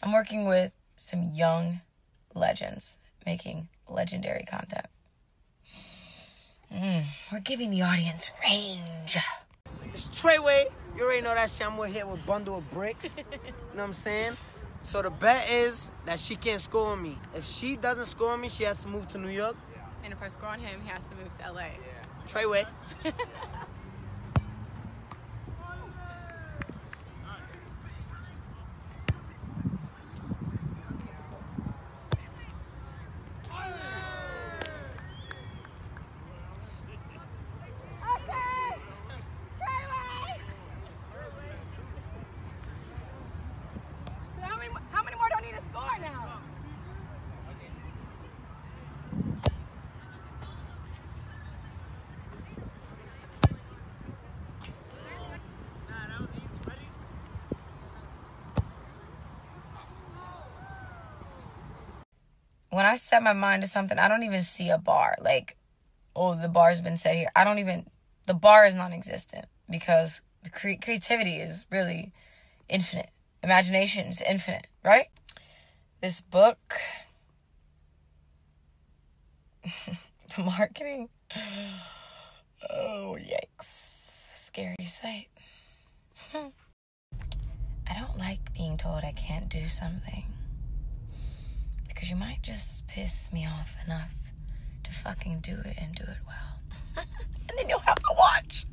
I'm working with some young legends making legendary content. We're giving the audience range. It's Trey Way. You already know that shit. I'm over here with a bundle of bricks. You know what I'm saying? So the bet is that she can't score on me. If she doesn't score on me, she has to move to New York. And if I score on him, he has to move to LA. Yeah. Trey Way. When I set my mind to something, I don't even see a bar. Like, oh, the bar's been set here. The bar is non-existent because the creativity is really infinite. Imagination is infinite, right? This book, the marketing, oh, yikes. Scary sight. I don't like being told I can't do something. Because you might just piss me off enough to fucking do it and do it well. And then you'll have to watch.